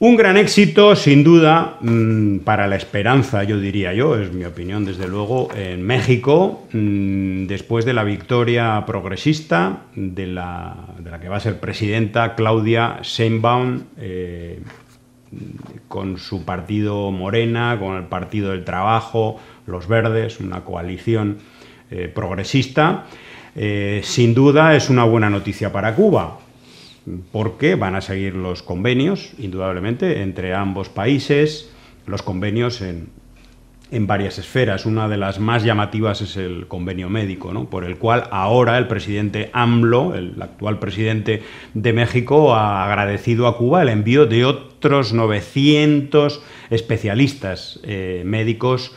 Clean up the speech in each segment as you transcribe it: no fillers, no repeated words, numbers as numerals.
Un gran éxito, sin duda, para la esperanza, yo diría yo, es mi opinión, desde luego, en México, después de la victoria progresista de la que va a ser presidenta Claudia Sheinbaum, con su partido Morena, con el Partido del Trabajo, Los Verdes, una coalición progresista. Sin duda es una buena noticia para Cuba, porque van a seguir los convenios, indudablemente, entre ambos países, los convenios en varias esferas. Una de las más llamativas es el convenio médico, ¿no?, por el cual ahora el presidente AMLO, el actual presidente de México, ha agradecido a Cuba el envío de otros 900 especialistas médicos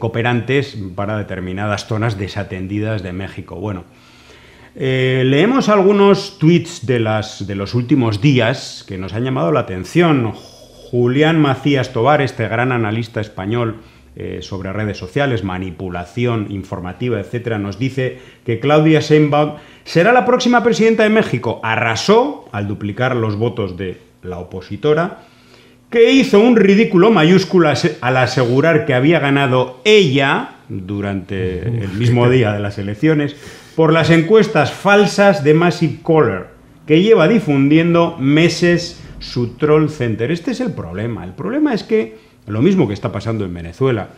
cooperantes para determinadas zonas desatendidas de México. Bueno, leemos algunos tweets de los últimos días que nos han llamado la atención. Julián Macías Tobar, este gran analista español sobre redes sociales, manipulación informativa, etcétera, nos dice que Claudia Sheinbaum será la próxima presidenta de México. Arrasó al duplicar los votos de la opositora, que hizo un ridículo mayúsculas al asegurar que había ganado ella durante el mismo día de las elecciones, por las encuestas falsas de Massive Caller, que lleva difundiendo meses su troll center. Este es el problema. El problema es que, lo mismo que está pasando en Venezuela,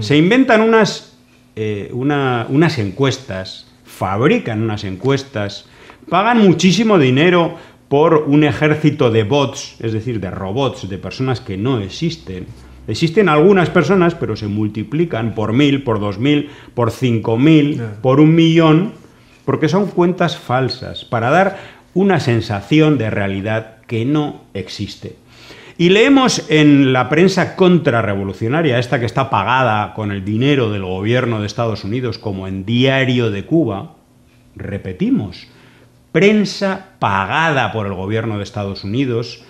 se inventan unas encuestas, fabrican unas encuestas, pagan muchísimo dinero por un ejército de bots, es decir, de robots, de personas que no existen. Existen algunas personas, pero se multiplican por 1000, por 2000, por 5000, por 1.000.000, porque son cuentas falsas, para dar una sensación de realidad que no existe. Y leemos en la prensa contrarrevolucionaria, esta que está pagada con el dinero del gobierno de Estados Unidos, como en Diario de Cuba, repetimos, prensa pagada por el gobierno de Estados Unidos,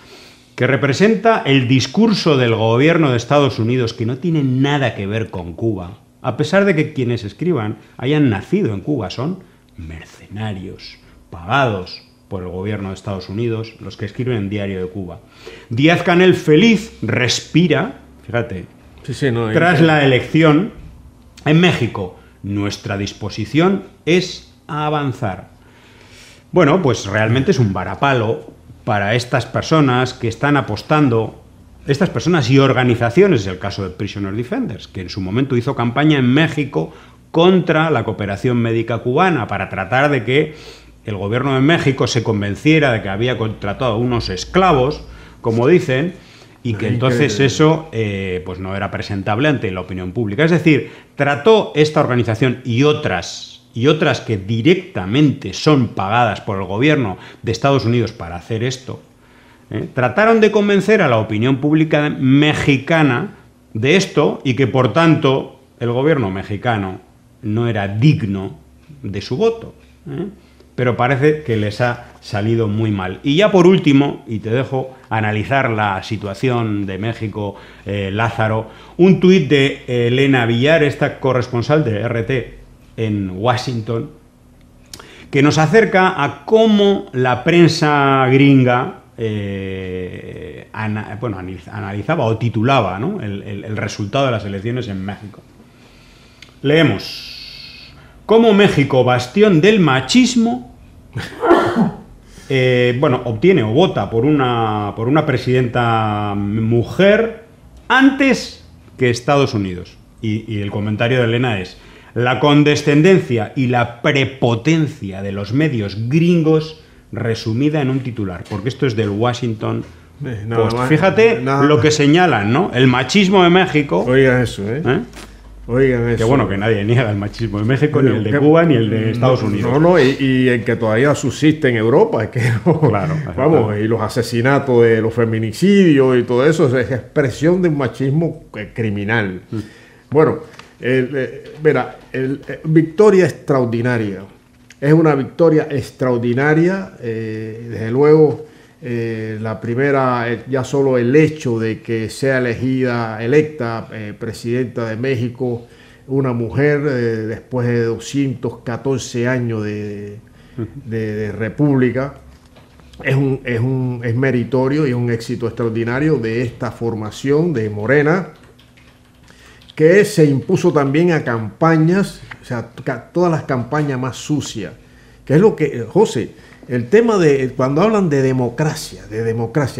que representa el discurso del gobierno de Estados Unidos, que no tiene nada que ver con Cuba, a pesar de que quienes escriban hayan nacido en Cuba. Son mercenarios pagados por el gobierno de Estados Unidos los que escriben en Diario de Cuba. Díaz Canel feliz respira, fíjate, tras la elección en México. Nuestra disposición es avanzar. Bueno, pues realmente es un varapalo para estas personas que están apostando, estas personas y organizaciones, es el caso de Prisoners Defenders, que en su momento hizo campaña en México contra la cooperación médica cubana, para tratar de que el gobierno de México se convenciera de que había contratado a unos esclavos, como dicen, y que entonces eso pues no era presentable ante la opinión pública. Es decir, trató esta organización y otras que directamente son pagadas por el gobierno de Estados Unidos para hacer esto, trataron de convencer a la opinión pública mexicana de esto, y que por tanto el gobierno mexicano no era digno de su voto. Pero parece que les ha salido muy mal. Y ya por último, y te dejo analizar la situación de México, Lázaro, un tuit de Elena Villar, esta corresponsal de RT en Washington, que nos acerca a cómo la prensa gringa analizaba o titulaba, ¿no?, el resultado de las elecciones en México. Leemos: cómo México, bastión del machismo, obtiene o vota por una presidenta mujer antes que Estados Unidos. Y el comentario de Elena es: la condescendencia y la prepotencia de los medios gringos resumida en un titular. Porque esto es del Washington Post. Fíjate lo que señalan, ¿no? El machismo de México. Oigan eso, Oigan eso. Que bueno, que nadie niega el machismo de México, ni el de Cuba, ni el de Estados Unidos. Y el que todavía subsiste en Europa. Claro. Vamos, y los asesinatos, los feminicidios y todo eso, es expresión de un machismo criminal. Bueno, victoria extraordinaria. Es una victoria extraordinaria. Desde luego, la primera, ya solo el hecho de que sea electa presidenta de México una mujer, después de 214 años de república, es meritorio y un éxito extraordinario de esta formación de Morena, que se impuso también a campañas, o sea, todas las campañas más sucias, que es lo que, José, el tema de, cuando hablan de democracia,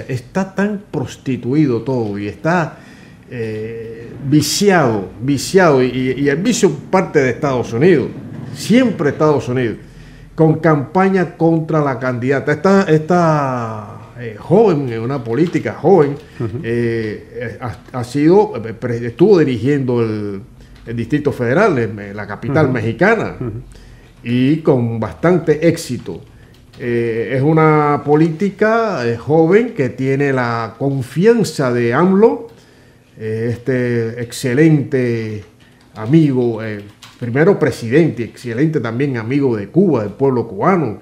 está tan prostituido todo y está viciado, y el vicio parte de Estados Unidos, siempre Estados Unidos, con campaña contra la candidata. Esta joven, una política joven, estuvo dirigiendo el Distrito Federal, la capital mexicana, y con bastante éxito. Es una política joven que tiene la confianza de AMLO, este excelente amigo, primero presidente, excelente también amigo de Cuba, del pueblo cubano.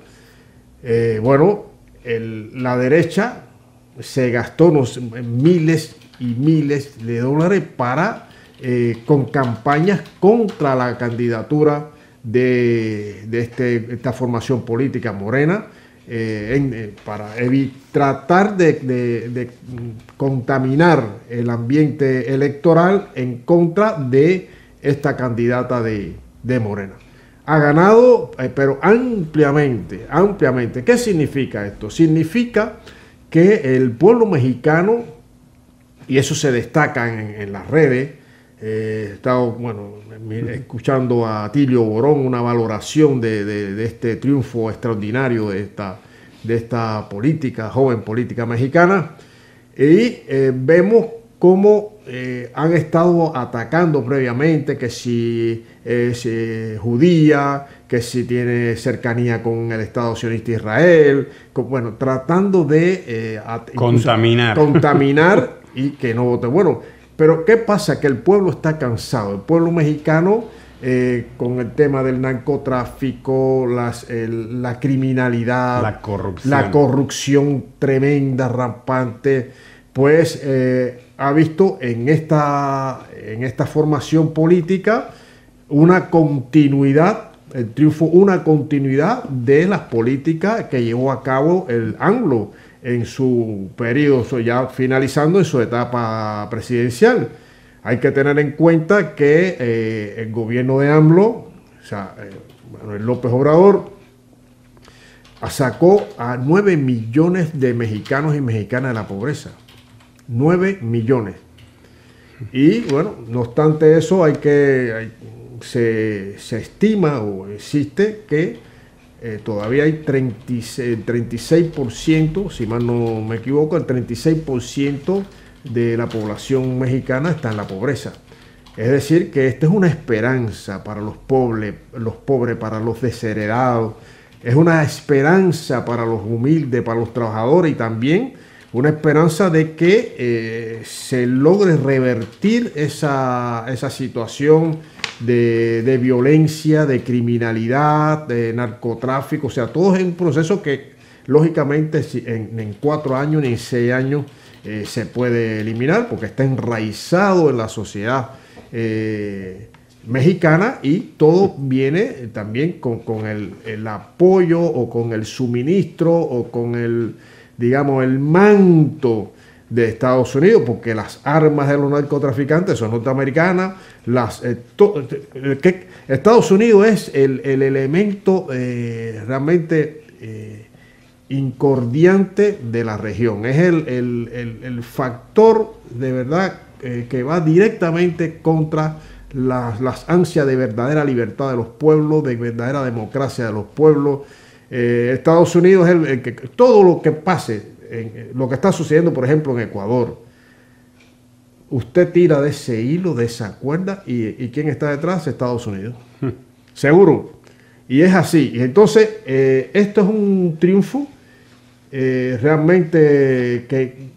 La derecha se gastó miles y miles de dólares con campañas contra la candidatura de esta formación política Morena, para tratar de contaminar el ambiente electoral en contra de esta candidata de Morena. Ha ganado, pero ampliamente. ¿Qué significa esto? Significa que el pueblo mexicano, y eso se destaca en las redes, he estado escuchando a Atilio Borón, una valoración de este triunfo extraordinario de esta política, joven política mexicana, y vemos cómo han estado atacando previamente, que si es judía, que si tiene cercanía con el Estado sionista Israel, tratando de contaminar y que no vote. Bueno, pero ¿qué pasa? Que el pueblo está cansado, el pueblo mexicano, con el tema del narcotráfico, la criminalidad, la corrupción tremenda, rampante, pues ha visto en esta formación política una continuidad, el triunfo, una continuidad de las políticas que llevó a cabo el AMLO en su periodo, ya finalizando en su etapa presidencial. Hay que tener en cuenta que el gobierno de AMLO, López Obrador, sacó a 9 millones de mexicanos y mexicanas de la pobreza. 9 millones. Y no obstante eso, se estima o existe que todavía hay 36%, si mal no me equivoco, el 36% de la población mexicana está en la pobreza. Es decir, que esta es una esperanza para los pobres, para los desheredados, es una esperanza para los humildes, para los trabajadores, y también una esperanza de que se logre revertir esa situación de violencia, de criminalidad, de narcotráfico. O sea, todo es un proceso que, lógicamente, en 4 años ni en 6 años se puede eliminar, porque está enraizado en la sociedad mexicana, y todo viene también con el apoyo, o con el suministro, o con el manto de Estados Unidos, porque las armas de los narcotraficantes son norteamericanas. Estados Unidos es el elemento realmente incordiante de la región. Es el factor de verdad que va directamente contra las ansias de verdadera libertad de los pueblos, de verdadera democracia de los pueblos. Estados Unidos es el que todo lo que pase, lo que está sucediendo, por ejemplo, en Ecuador, usted tira de ese hilo, de esa cuerda, y ¿quién está detrás? Estados Unidos. Seguro. Y es así. Y entonces, esto es un triunfo realmente que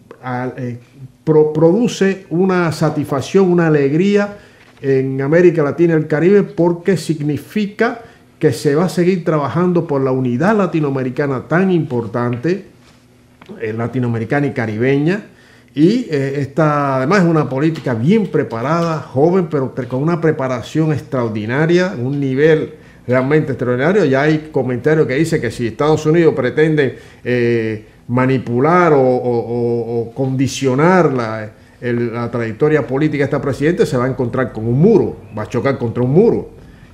produce una satisfacción, una alegría en América Latina y el Caribe, porque significa que se va a seguir trabajando por la unidad latinoamericana tan importante, latinoamericana y caribeña, y además es una política bien preparada, joven, pero con una preparación extraordinaria, un nivel realmente extraordinario. Ya hay comentarios que dicen que si Estados Unidos pretende manipular o condicionar la trayectoria política de esta presidenta, se va a encontrar con un muro, va a chocar contra un muro.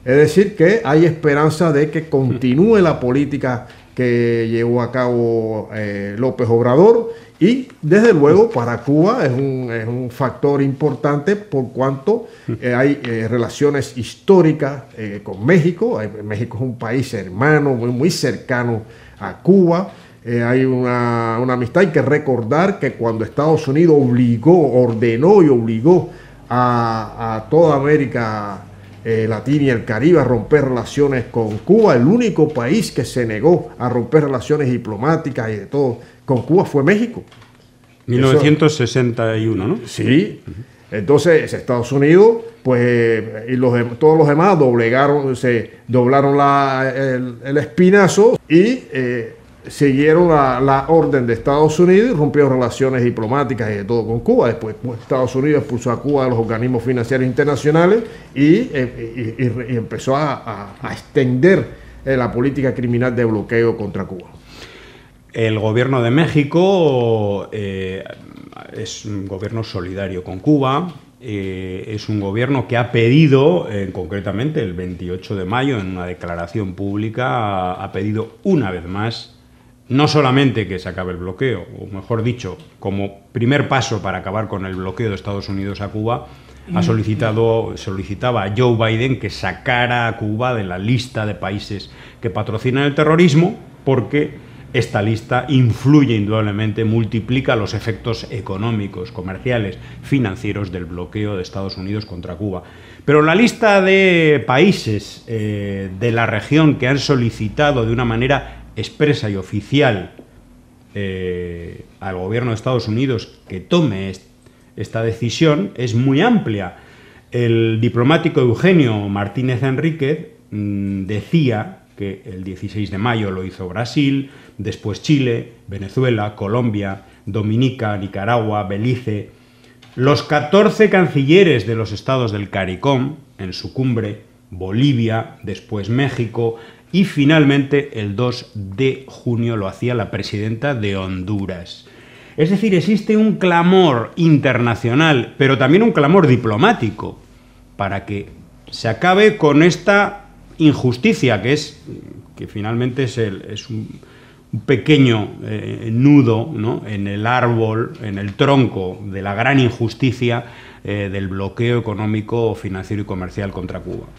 Es decir, que hay esperanza de que continúe la política que llevó a cabo López Obrador, y desde luego para Cuba es un factor importante por cuanto hay relaciones históricas con México. México es un país hermano, muy, muy cercano a Cuba. Hay una amistad. Hay que recordar que cuando Estados Unidos ordenó y obligó a toda América Latina y el Caribe a romper relaciones con Cuba, el único país que se negó a romper relaciones diplomáticas y de todo con Cuba fue México. 1961, ¿no? Sí. Entonces Estados Unidos, pues, y todos los demás se doblaron el espinazo y siguieron la orden de Estados Unidos y rompieron relaciones diplomáticas y de todo con Cuba. Después Estados Unidos expulsó a Cuba de los organismos financieros internacionales y empezó a extender la política criminal de bloqueo contra Cuba. El gobierno de México es un gobierno solidario con Cuba. Es un gobierno que ha pedido, concretamente el 28 de mayo, en una declaración pública, ha pedido una vez más no solamente que se acabe el bloqueo, o mejor dicho, como primer paso para acabar con el bloqueo de Estados Unidos a Cuba, solicitaba a Joe Biden que sacara a Cuba de la lista de países que patrocinan el terrorismo, porque esta lista influye indudablemente, multiplica los efectos económicos, comerciales, financieros del bloqueo de Estados Unidos contra Cuba. Pero la lista de países de la región que han solicitado de una manera expresa y oficial al gobierno de Estados Unidos que tome esta decisión es muy amplia. El diplomático Eugenio Martínez Enríquez decía que el 16 de mayo lo hizo Brasil, después Chile, Venezuela, Colombia, Dominica, Nicaragua, Belice. Los 14 cancilleres de los estados del CARICOM en su cumbre, Bolivia, después México. Y finalmente, el 2 de junio lo hacía la presidenta de Honduras. Es decir, existe un clamor internacional, pero también un clamor diplomático, para que se acabe con esta injusticia, que finalmente es un pequeño nudo, ¿no?, en el árbol, en el tronco de la gran injusticia del bloqueo económico, financiero y comercial contra Cuba.